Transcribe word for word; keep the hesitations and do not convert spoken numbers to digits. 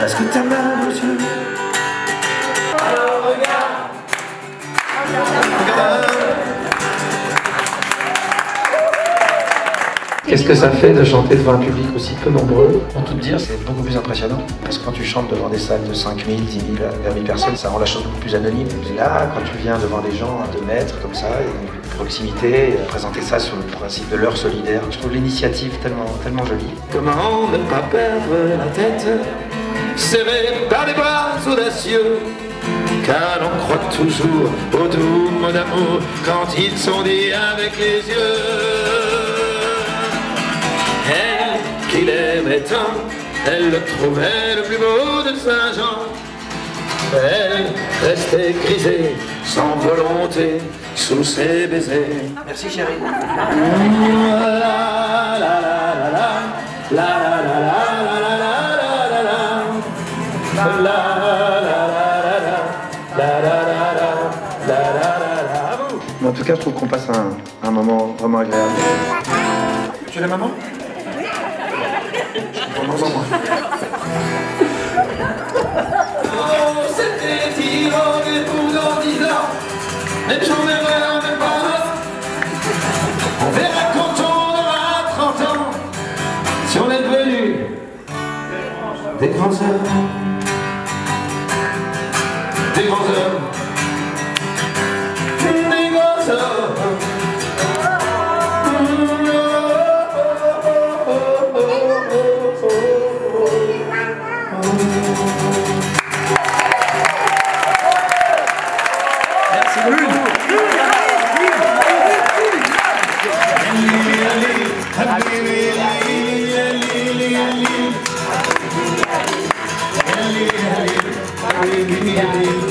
Parce que t'as mal aux yeux. Alors regarde. Qu'est-ce que ça fait de chanter devant un public aussi peu nombreux? Pour tout dire, c'est beaucoup plus impressionnant. Parce que quand tu chantes devant des salles de cinq mille, dix mille, vingt mille personnes, ça rend la chose beaucoup plus anonyme. Et là, quand tu viens devant des gens à deux mètres, comme ça, et proximité, et présenter ça sur le principe de l'heure solidaire, je trouve l'initiative tellement, tellement jolie. Comment ne pas perdre la tête, serrée par des bras audacieux, car on croit toujours au doux mot d'amour quand ils sont dits avec les yeux. Elle qu'il aimait tant, elle le trouvait le plus beau de Saint-Jean. Elle restait grisée, sans volonté, sous ses baisers. Merci chérie. En tout cas, je trouve qu'on passe un, un moment vraiment agréable. Tu es la maman ? Oh, c'était ironique pendant dix ans, mais j'en verrai même pas. On verra quand on aura trente ans, si on est devenus des grands hommes, des grands hommes, des grands hommes. Yeah.